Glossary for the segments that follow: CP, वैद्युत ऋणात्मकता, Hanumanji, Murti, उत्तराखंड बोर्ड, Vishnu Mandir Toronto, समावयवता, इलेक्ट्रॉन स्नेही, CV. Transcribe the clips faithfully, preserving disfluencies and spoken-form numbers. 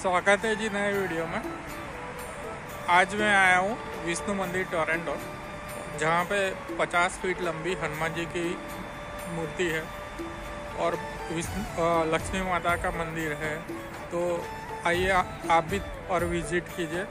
स्वागत है जी नए वीडियो में। आज मैं आया हूँ विष्णु मंदिर टोरंटो, जहाँ पे पचास फीट लंबी हनुमान जी की मूर्ति है और विष्णु लक्ष्मी माता का मंदिर है। तो आइए आप भी और विजिट कीजिए।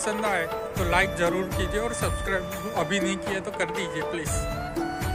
पसंद आए तो लाइक ज़रूर कीजिए और सब्सक्राइब अभी नहीं किए तो कर दीजिए प्लीज़।